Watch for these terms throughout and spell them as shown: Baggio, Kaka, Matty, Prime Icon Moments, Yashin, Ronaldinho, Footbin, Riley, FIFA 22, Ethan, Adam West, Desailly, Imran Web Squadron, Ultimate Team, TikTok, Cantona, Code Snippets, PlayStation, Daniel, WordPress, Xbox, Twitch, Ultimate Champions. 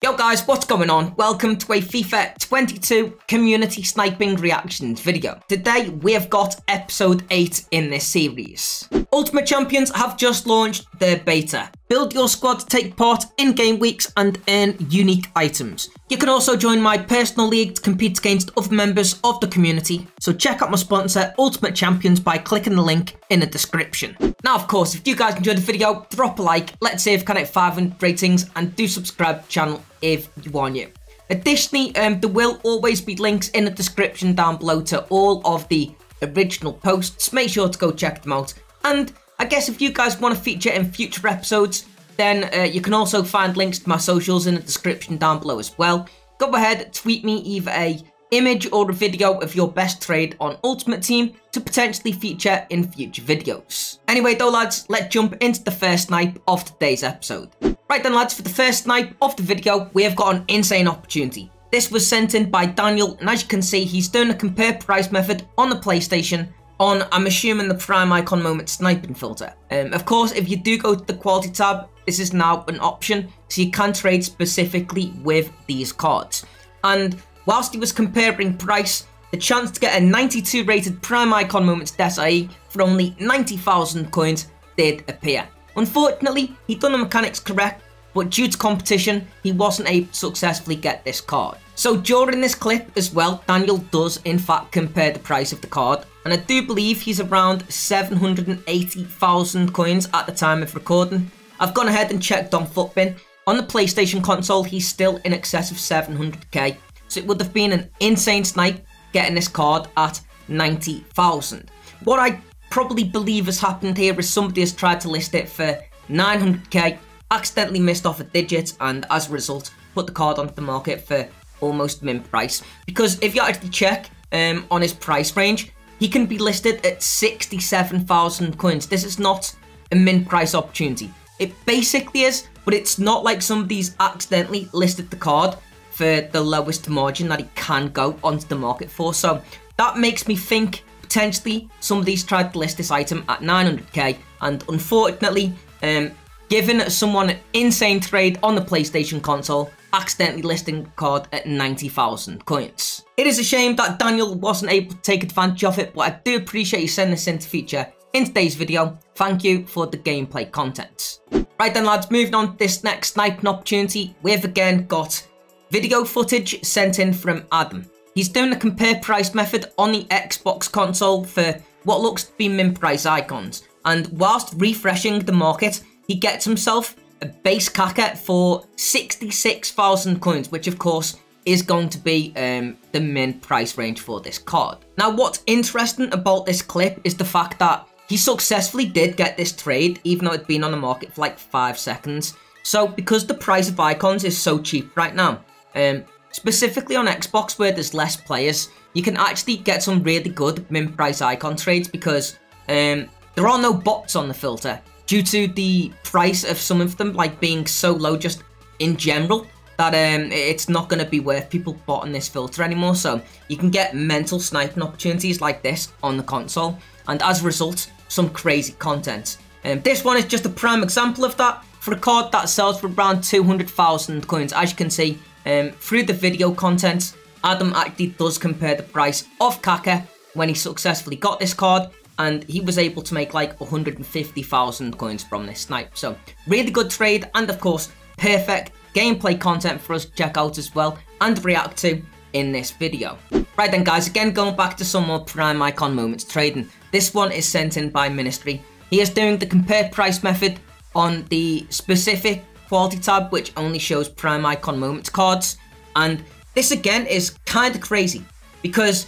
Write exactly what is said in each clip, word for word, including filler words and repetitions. Yo guys, what's going on? Welcome to a FIFA twenty-two community sniping reactions video. Today we have got episode eight in this series. Ultimate Champions have just launched their beta. Build your squad to take part in game weeks and earn unique items. You can also join my personal league to compete against other members of the community. So check out my sponsor Ultimate Champions by clicking the link in the description. Now of course, if you guys enjoyed the video, drop a like, let's see if can hit five hundred ratings, and do subscribe to the channel if you want to. Additionally, um, there will always be links in the description down below to all of the original posts. Make sure to go check them out. And I guess if you guys want to feature in future episodes, then uh, you can also find links to my socials in the description down below as well. Go ahead, tweet me either a image or a video of your best trade on Ultimate Team to potentially feature in future videos. Anyway though lads, let's jump into the first snipe of today's episode. Right then lads, for the first snipe of the video, we have got an insane opportunity. This was sent in by Daniel, and as you can see, he's doing a compare price method on the PlayStation on, I'm assuming, the Prime Icon Moments sniping filter. Um, of course, if you do go to the quality tab, this is now an option, so you can trade specifically with these cards. And whilst he was comparing price, the chance to get a ninety-two rated Prime Icon Moments Desailly for only ninety thousand coins did appear. Unfortunately, he'd done the mechanics correct, but due to competition, he wasn't able to successfully get this card. So during this clip as well, Daniel does in fact compare the price of the card, and I do believe he's around seven hundred eighty thousand coins at the time of recording. I've gone ahead and checked on Footbin. On the PlayStation console, he's still in excess of seven hundred K, so it would have been an insane snipe getting this card at ninety thousand. What I probably believe has happened here is somebody has tried to list it for nine hundred K, accidentally missed off a digit, and as a result, put the card onto the market for almost min price. Because if you actually check um, on his price range, he can be listed at sixty-seven thousand coins. This is not a min price opportunity. It basically is, but it's not like somebody's accidentally listed the card for the lowest margin that he can go onto the market for. So that makes me think potentially somebody's tried to list this item at nine hundred K, and unfortunately, um, given someone an insane trade on the PlayStation console, accidentally listing the card at ninety thousand coins. It is a shame that Daniel wasn't able to take advantage of it, but I do appreciate you sending this into feature in today's video. Thank you for the gameplay content. Right then lads, moving on to this next sniping opportunity, we've again got video footage sent in from Adam. He's doing the compare price method on the Xbox console for what looks to be min price icons, and whilst refreshing the market, he gets himself a base Kaka for sixty-six thousand coins, which of course is going to be um, the min price range for this card. Now what's interesting about this clip is the fact that he successfully did get this trade, even though it'd been on the market for like five seconds. So because the price of icons is so cheap right now, um, specifically on Xbox where there's less players, you can actually get some really good min price icon trades because um, there are no bots on the filter, due to the price of some of them like being so low just in general that um, it's not going to be worth people botting this filter anymore. So you can get mental sniping opportunities like this on the console, and as a result, some crazy content. Um, this one is just a prime example of that for a card that sells for around two hundred thousand coins. As you can see, um, through the video content, Adam actually does compare the price of Kaka when he successfully got this card, and he was able to make like one hundred fifty thousand coins from this snipe. So really good trade, and of course, perfect gameplay content for us to check out as well and react to in this video. Right then guys, again going back to some more Prime Icon Moments trading. This one is sent in by Ministry. He is doing the compare price method on the specific quality tab, which only shows Prime Icon Moments cards. And this again is kind of crazy because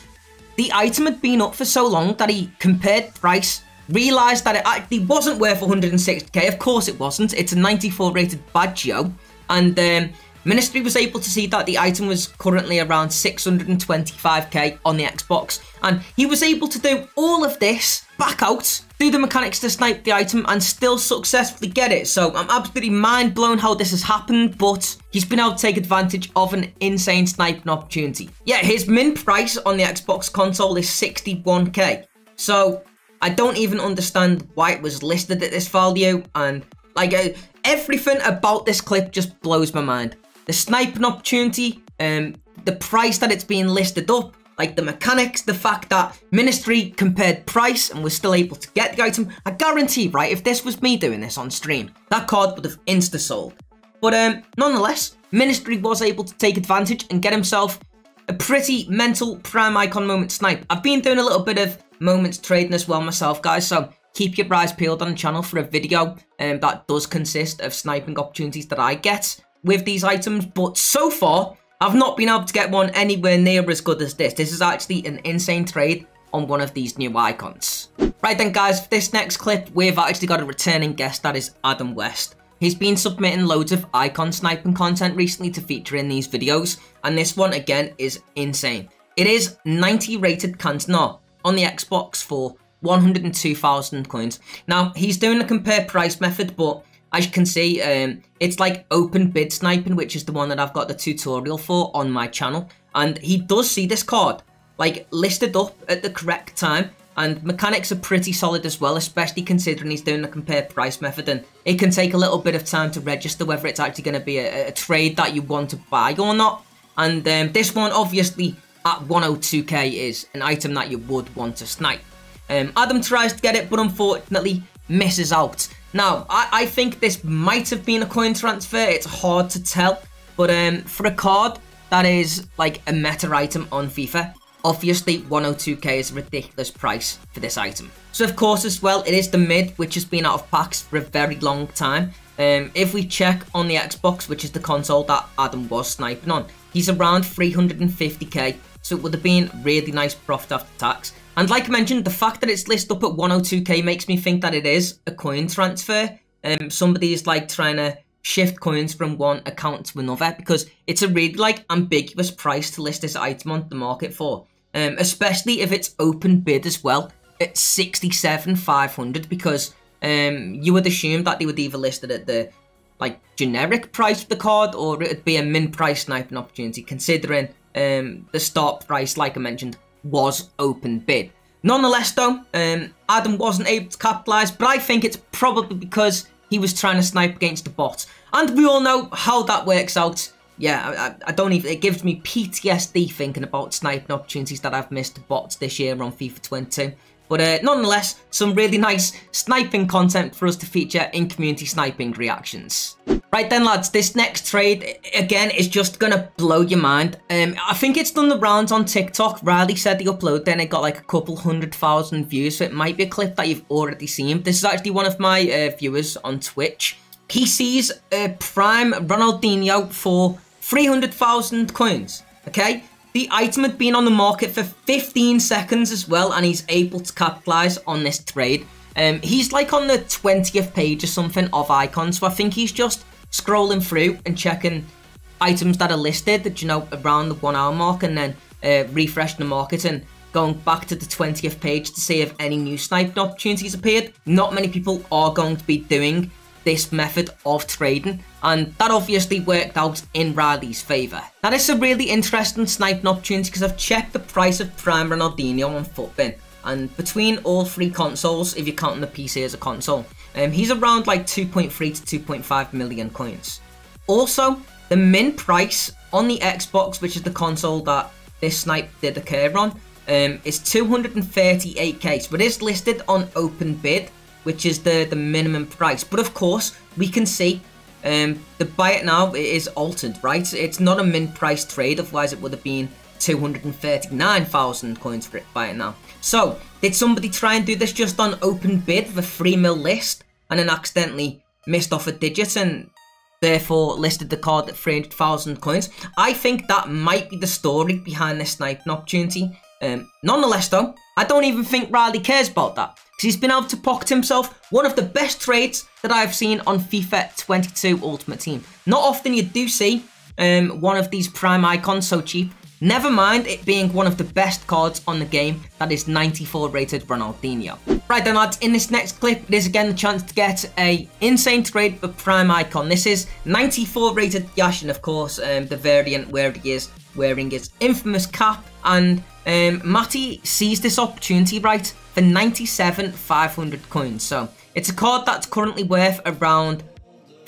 the item had been up for so long that he compared price, realised that it actually wasn't worth one hundred sixty K. Of course it wasn't. It's a ninety-four rated Baggio. And um, Ministry was able to see that the item was currently around six hundred twenty-five K on the Xbox. And he was able to do all of this, back out, do the mechanics to snipe the item, and still successfully get it. So I'm absolutely mind blown how this has happened, but he's been able to take advantage of an insane sniping opportunity. Yeah, his min price on the Xbox console is sixty-one K. So I don't even understand why it was listed at this value, and like uh, everything about this clip just blows my mind. the sniping opportunity, um, the price that it's being listed up, like the mechanics, the fact that Ministry compared price and was still able to get the item. I guarantee, right, if this was me doing this on stream, that card would have insta-sold. But um, nonetheless, Ministry was able to take advantage and get himself a pretty mental Prime Icon Moment snipe. I've been doing a little bit of Moments trading as well myself, guys, so keep your eyes peeled on the channel for a video um, that does consist of sniping opportunities that I get with these items. But so far, I've not been able to get one anywhere near as good as this. This is actually an insane trade on one of these new icons. Right then, guys, for this next clip, we've actually got a returning guest, that is Adam West. He's been submitting loads of icon sniping content recently to feature in these videos, and this one, again, is insane. It is ninety rated Cantona on the Xbox for one hundred two thousand coins. Now, he's doing a compare price method, but as you can see, um, it's like open bid sniping, which is the one that I've got the tutorial for on my channel. And he does see this card, like, listed up at the correct time. And mechanics are pretty solid as well, especially considering he's doing the compare price method. And it can take a little bit of time to register whether it's actually going to be a, a trade that you want to buy or not. And um, this one, obviously, at one oh two K is an item that you would want to snipe. Um, Adam tries to get it, but unfortunately misses out. Now, I, I think this might have been a coin transfer. It's hard to tell. But um, for a card that is like a meta item on FIFA, obviously one oh two K is a ridiculous price for this item. So, of course, as well, it is the mid, which has been out of packs for a very long time. Um, if we check on the Xbox, which is the console that Adam was sniping on, he's around three hundred fifty K. So it would have been really nice profit after tax. And like I mentioned, the fact that it's listed up at one oh two K makes me think that it is a coin transfer. Um, somebody is like trying to shift coins from one account to another, because it's a really like ambiguous price to list this item on the market for. Um, especially if it's open bid as well at sixty-seven thousand five hundred, because um, you would assume that they would either list it at the like generic price of the card, or it would be a min price sniping opportunity, considering um, the start price, like I mentioned, was open bid. Nonetheless, though, um, Adam wasn't able to capitalise, but I think it's probably because he was trying to snipe against the bot. And we all know how that works out. Yeah, I, I don't even, it gives me P T S D thinking about sniping opportunities that I've missed to bots this year on FIFA twenty-two. But uh, nonetheless, some really nice sniping content for us to feature in community sniping reactions. Right then, lads, this next trade, again, is just going to blow your mind. Um, I think it's done the rounds on TikTok. Riley said the upload, then it got like a couple hundred thousand views, so it might be a clip that you've already seen. This is actually one of my uh, viewers on Twitch. He sees a Prime Ronaldinho for three hundred thousand coins, okay? The item had been on the market for fifteen seconds as well, and he's able to capitalise on this trade. Um, he's like on the twentieth page or something of icons, so I think he's just scrolling through and checking items that are listed, that, you know, around the one hour mark, and then uh, refreshing the market and going back to the twentieth page to see if any new sniping opportunities appeared. Not many people are going to be doing this method of trading, and that obviously worked out in Riley's favour. Now, this is a really interesting sniping opportunity, because I've checked the price of Prime Ronaldinho on Footbin, and between all three consoles, if you're counting the P C as a console, um, he's around like two point three to two point five million coins. Also, the min price on the Xbox, which is the console that this snipe did occur on, um, is two hundred thirty-eight K, so it is listed on open bid, which is the, the minimum price. But of course, we can see um, the buy it now is altered, right? It's not a min price trade, otherwise it would have been two hundred thirty-nine thousand coins for it buy it now. So, did somebody try and do this just on open bid with a three mil list, and then accidentally missed off a digit and therefore listed the card at three hundred thousand coins? I think that might be the story behind this sniping opportunity. Um, nonetheless, though, I don't even think Riley cares about that, because he's been able to pocket himself one of the best trades that I've seen on FIFA twenty-two Ultimate Team. Not often you do see um, one of these Prime icons so cheap, never mind it being one of the best cards on the game, that is ninety-four rated Ronaldinho. Right then, lads, in this next clip, it is again the chance to get a insane trade for Prime Icon. This is ninety-four rated Yashin, of course, um, the variant where he is wearing his infamous cap, and um, Matty sees this opportunity, right, for ninety-seven thousand five hundred coins. So, it's a card that's currently worth around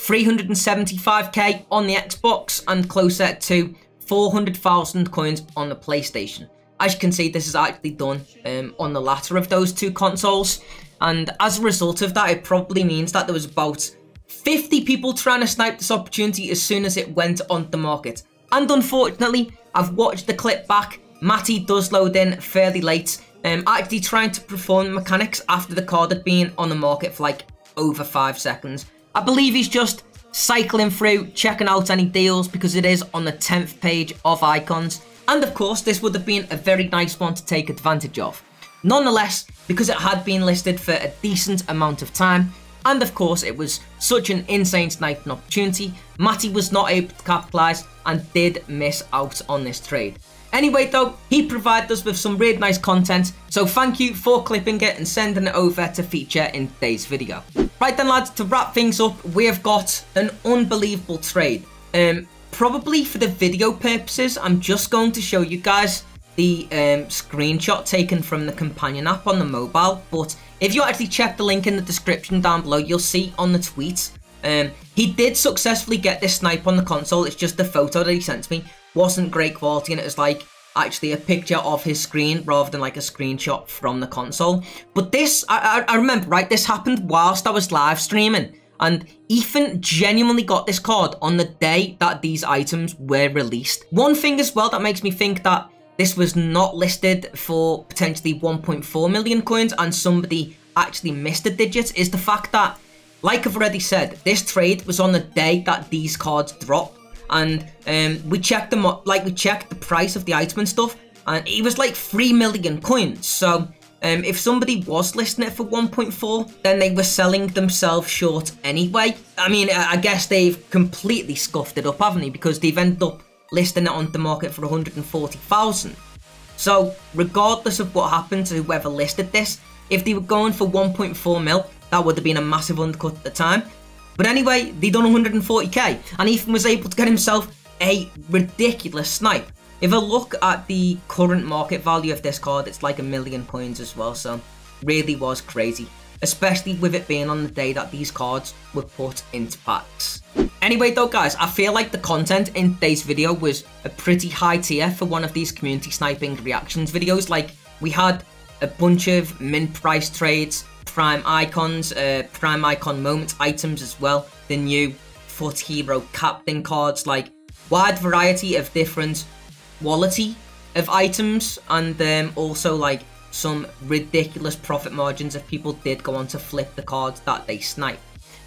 three hundred seventy-five K on the Xbox and closer to four hundred thousand coins on the PlayStation. As you can see, this is actually done um, on the latter of those two consoles. And as a result of that, it probably means that there was about fifty people trying to snipe this opportunity as soon as it went on the market. And unfortunately, I've watched the clip back. Matty does load in fairly late, um, actually trying to perform mechanics after the card had been on the market for like over five seconds. I believe he's just cycling through, checking out any deals because it is on the tenth page of Icons. And of course, this would have been a very nice one to take advantage of. Nonetheless, because it had been listed for a decent amount of time, and of course it was such an insane sniping opportunity, Matty was not able to capitalise and did miss out on this trade. Anyway though, he provided us with some really nice content, so thank you for clipping it and sending it over to feature in today's video. Right then lads, to wrap things up, we have got an unbelievable trade. Um, probably for the video purposes, I'm just going to show you guys the um, screenshot taken from the companion app on the mobile, but if you actually check the link in the description down below, you'll see on the tweet, um, he did successfully get this snipe on the console. It's just the photo that he sent me wasn't great quality, and it was like actually a picture of his screen rather than like a screenshot from the console. But this, I, I, I remember, right, this happened whilst I was live streaming, and Ethan genuinely got this card on the day that these items were released. One thing as well that makes me think that this was not listed for potentially one point four million coins and somebody actually missed a digit is the fact that, like I've already said, this trade was on the day that these cards dropped, and um, we checked them up, like we checked the price of the item and stuff, and it was like three million coins. So um, if somebody was listing it for one point four, then they were selling themselves short anyway. I mean, I guess they've completely scuffed it up, haven't they? Because they've ended up listing it on the market for one hundred forty thousand. So regardless of what happened to whoever listed this, if they were going for one point four mil, that would have been a massive undercut at the time. But anyway, they done one hundred forty K, and Ethan was able to get himself a ridiculous snipe. If I look at the current market value of this card, it's like a million coins as well, so really was crazy, especially with it being on the day that these cards were put into packs. Anyway though guys, I feel like the content in today's video was a pretty high tier for one of these community sniping reactions videos. Like, we had a bunch of mint price trades, Prime Icons, uh, Prime Icon Moments items as well, the new Foot Hero Captain cards, like wide variety of different quality of items, and um, also like some ridiculous profit margins if people did go on to flip the cards that they sniped.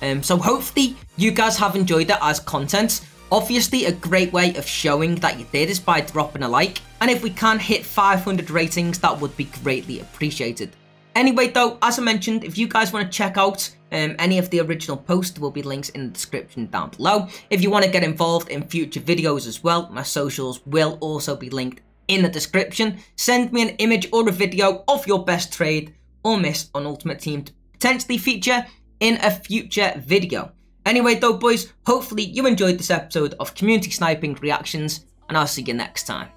Um, so hopefully you guys have enjoyed it as content. Obviously a great way of showing that you did is by dropping a like, and if we can hit five hundred ratings, that would be greatly appreciated. Anyway though, as I mentioned, if you guys want to check out um, any of the original posts, there will be links in the description down below. If you want to get involved in future videos as well, my socials will also be linked in the description. Send me an image or a video of your best trade or miss on Ultimate Team to potentially feature in a future video. Anyway though boys, hopefully you enjoyed this episode of community sniping reactions, and I'll see you next time.